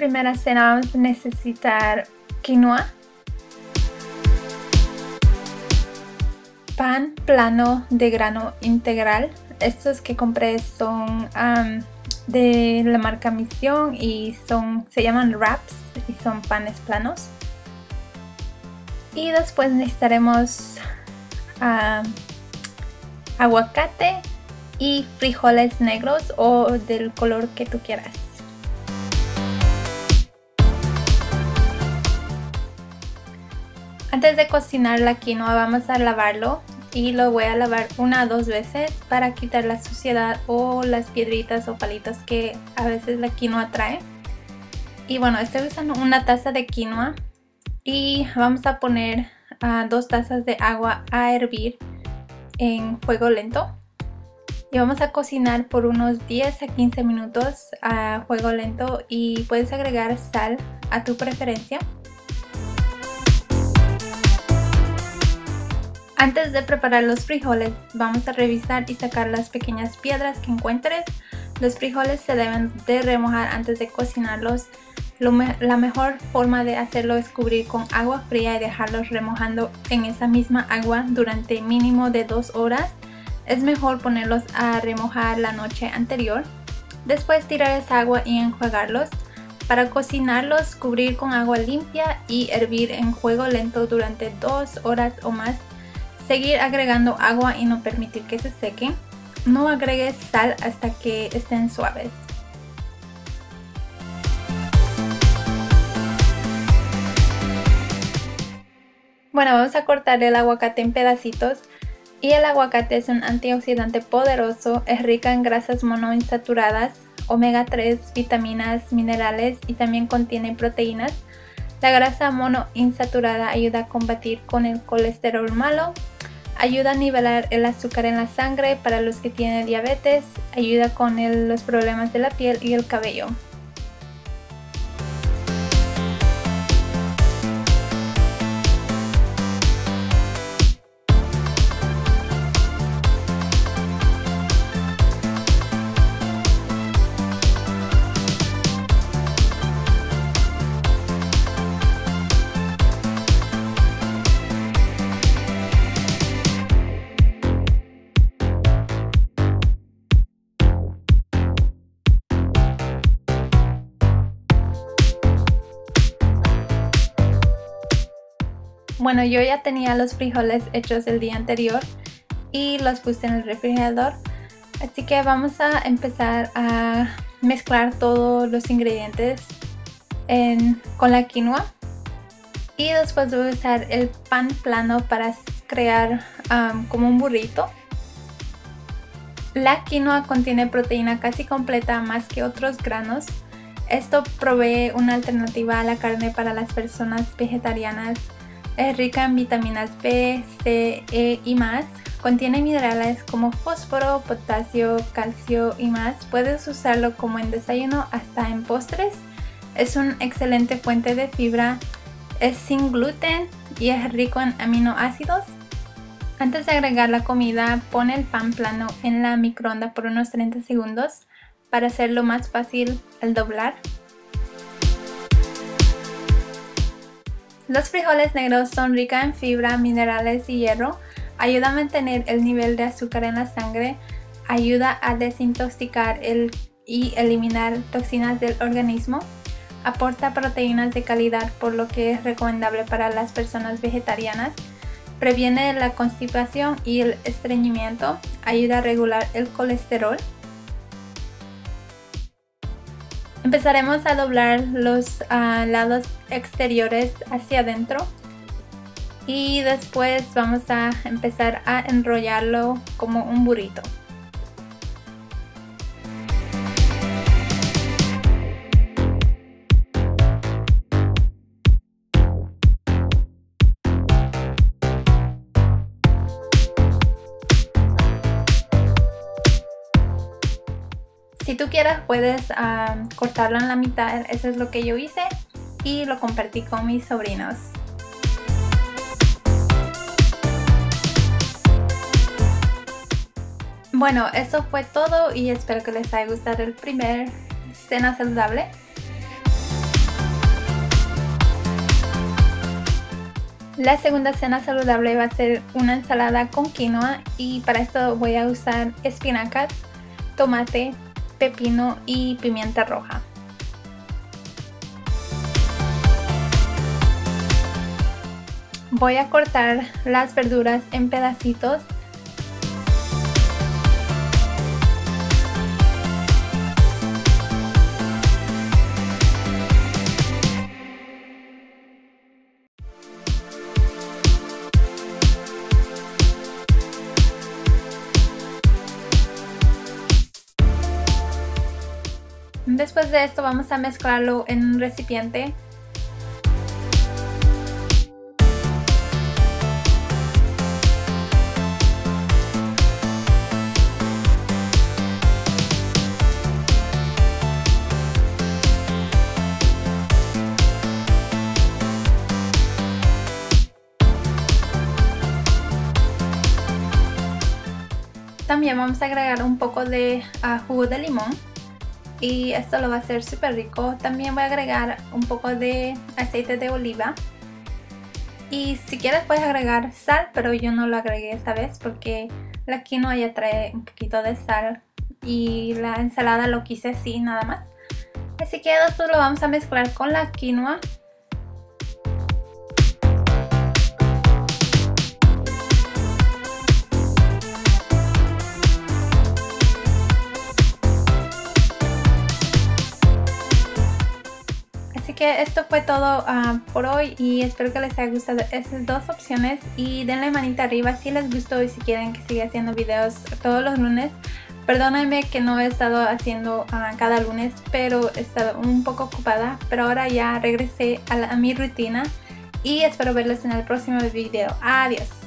primera cena vamos a necesitar quinoa, pan plano de grano integral. Estos que compré son de la marca Misión y se llaman wraps y son panes planos. Y después necesitaremos aguacate y frijoles negros o del color que tú quieras. Antes de cocinar la quinoa vamos a lavarlo y lo voy a lavar 1 o 2 veces para quitar la suciedad o las piedritas o palitos que a veces la quinoa trae. Y bueno, estoy usando una taza de quinoa y vamos a poner 2 tazas de agua a hervir en fuego lento y vamos a cocinar por unos 10 a 15 minutos a fuego lento, y puedes agregar sal a tu preferencia. Antes de preparar los frijoles, vamos a revisar y sacar las pequeñas piedras que encuentres. Los frijoles se deben de remojar antes de cocinarlos. La mejor forma de hacerlo es cubrir con agua fría y dejarlos remojando en esa misma agua durante mínimo de 2 horas. Es mejor ponerlos a remojar la noche anterior. Después tirar esa agua y enjuagarlos. Para cocinarlos, cubrir con agua limpia y hervir en fuego lento durante 2 horas o más. Seguir agregando agua y no permitir que se sequen. No agregues sal hasta que estén suaves. Bueno, vamos a cortar el aguacate en pedacitos. Y el aguacate es un antioxidante poderoso, es rica en grasas monoinsaturadas, omega 3, vitaminas, minerales y también contiene proteínas. La grasa monoinsaturada ayuda a combatir con el colesterol malo, ayuda a nivelar el azúcar en la sangre para los que tienen diabetes, ayuda con los problemas de la piel y el cabello. Bueno, yo ya tenía los frijoles hechos el día anterior y los puse en el refrigerador. Así que vamos a empezar a mezclar todos los ingredientes con la quinoa. Y después voy a usar el pan plano para crear como un burrito. La quinoa contiene proteína casi completa más que otros granos. Esto provee una alternativa a la carne para las personas vegetarianas. Es rica en vitaminas B, C, E y más. Contiene minerales como fósforo, potasio, calcio y más. Puedes usarlo como en desayuno hasta en postres. Es una excelente fuente de fibra. Es sin gluten y es rico en aminoácidos. Antes de agregar la comida, pon el pan plano en la microondas por unos 30 segundos para hacerlo más fácil al doblar. Los frijoles negros son ricos en fibra, minerales y hierro, ayuda a mantener el nivel de azúcar en la sangre, ayuda a desintoxicar y eliminar toxinas del organismo, aporta proteínas de calidad por lo que es recomendable para las personas vegetarianas, previene la constipación y el estreñimiento, ayuda a regular el colesterol. Empezaremos a doblar los lados exteriores hacia adentro y después vamos a empezar a enrollarlo como un burrito. Si tú quieres puedes cortarlo en la mitad, eso es lo que yo hice y lo compartí con mis sobrinos. Bueno, eso fue todo y espero que les haya gustado el primer cena saludable. La segunda cena saludable va a ser una ensalada con quinoa, y para esto voy a usar espinacas, tomate, pepino y pimienta roja. Voy a cortar las verduras en pedacitos. Después de esto vamos a mezclarlo en un recipiente. También vamos a agregar un poco de jugo de limón, y esto lo va a hacer súper rico. También voy a agregar un poco de aceite de oliva, y si quieres puedes agregar sal, pero yo no lo agregué esta vez porque la quinoa ya trae un poquito de sal y la ensalada lo quise así nada más. Así que después lo vamos a mezclar con la quinoa. Esto fue todo por hoy, y espero que les haya gustado esas dos opciones, y denle manita arriba si les gustó y si quieren que siga haciendo videos todos los lunes. Perdónenme que no he estado haciendo cada lunes, pero he estado un poco ocupada, pero ahora ya regresé a mi rutina y espero verlos en el próximo video. Adiós.